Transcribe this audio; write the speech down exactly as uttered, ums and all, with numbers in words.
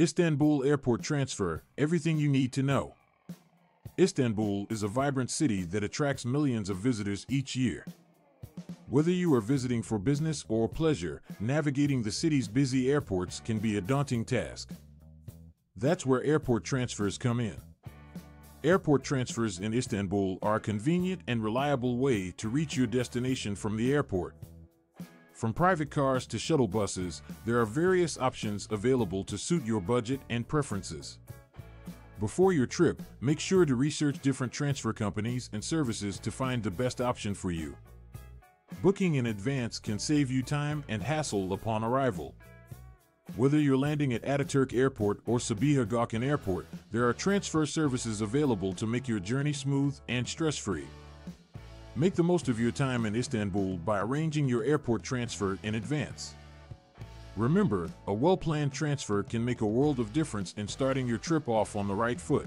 Istanbul Airport Transfer, everything you need to know. Istanbul is a vibrant city that attracts millions of visitors each year. Whether you are visiting for business or pleasure, navigating the city's busy airports can be a daunting task. That's where airport transfers come in. Airport transfers in Istanbul are a convenient and reliable way to reach your destination from the airport. From private cars to shuttle buses, there are various options available to suit your budget and preferences. Before your trip, make sure to research different transfer companies and services to find the best option for you. Booking in advance can save you time and hassle upon arrival. Whether you're landing at Atatürk Airport or Sabiha Gokcen Airport, there are transfer services available to make your journey smooth and stress-free. Make the most of your time in Istanbul by arranging your airport transfer in advance. Remember, a well-planned transfer can make a world of difference in starting your trip off on the right foot.